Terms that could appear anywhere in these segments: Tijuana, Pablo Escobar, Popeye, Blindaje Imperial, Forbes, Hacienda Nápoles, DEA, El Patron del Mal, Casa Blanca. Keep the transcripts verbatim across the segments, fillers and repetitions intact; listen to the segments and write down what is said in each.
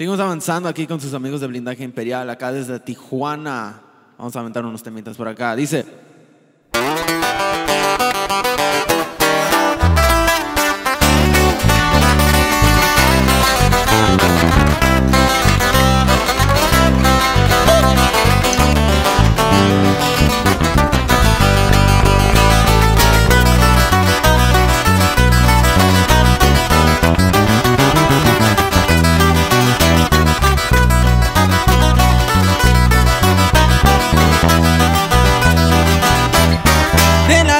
Seguimos avanzando aquí con sus amigos de Blindaje Imperial, acá desde Tijuana. Vamos a aventar unos temitas por acá. Dice...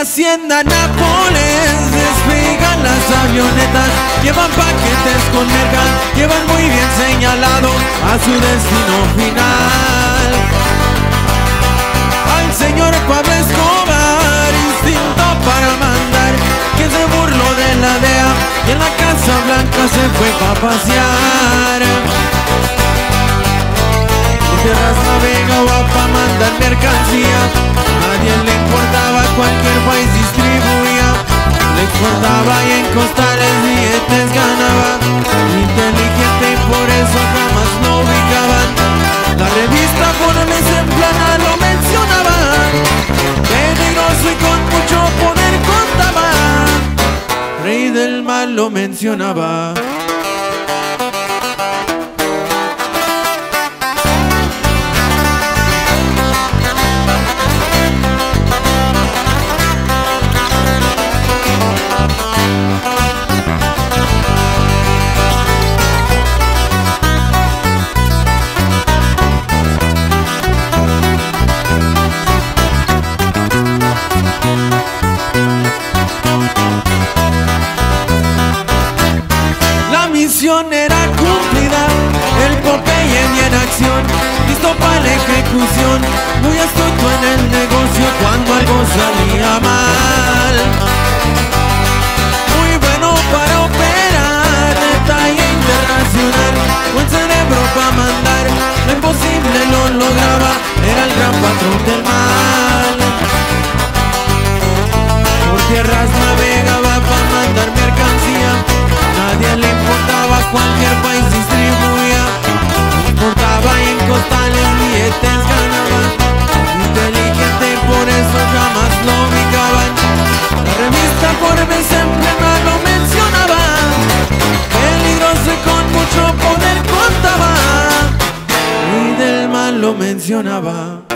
Hacienda Nápoles despegan las avionetas, llevan paquetes con merca, llevan muy bien señalado a su destino final. Al señor Pablo Escobar, instinto para mandar, que se burló de la D E A y en la Casa Blanca se fue pa' pasear. Por tierras navegaba pa' mandar mercancía, nadie le importaba, cualquier país distribuía, le exportaba y en costales billetes ganaba. Inteligente y por eso jamás lo ubicaban. La revista Forbes en plana lo mencionaba, peligroso y con mucho poder contaba, rey del mal lo mencionaba. Era cumplida, el Popeye ni en acción, listo para la ejecución, muy astuto en el negocio cuando algo salía mal. Muy bueno para operar, detalle internacional, buen cerebro para mandar, lo imposible lo lograba, era el gran patrón del mal. Por tierras navegaba para mandar mercancía, nadie le importaba, cualquier país distribuía, no importaba y en costales billetes ganaban. Inteligente y por eso jamás lo ubicaban. La revista Forbes en plena lo mencionaba, peligroso y con mucho poder contaba, y del mal lo mencionaba.